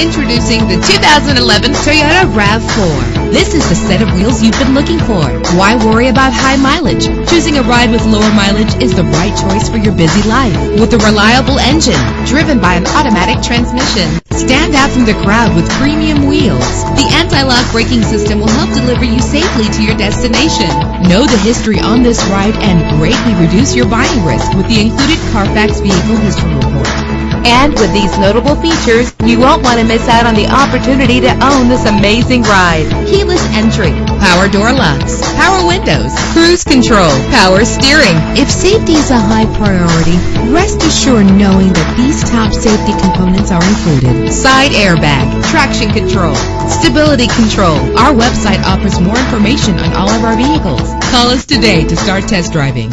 Introducing the 2011 Toyota RAV4. This is the set of wheels you've been looking for. Why worry about high mileage? Choosing a ride with lower mileage is the right choice for your busy life. With a reliable engine, driven by an automatic transmission, stand out from the crowd with premium wheels. The anti-lock braking system will help deliver you safely to your destination. Know the history on this ride and greatly reduce your buying risk with the included Carfax Vehicle History Report. And with these notable features, you won't want to miss out on the opportunity to own this amazing ride. Keyless entry, power door locks, power windows, cruise control, power steering. If safety is a high priority, rest assured knowing that these top safety components are included. Side airbag, traction control, stability control. Our website offers more information on all of our vehicles. Call us today to start test driving.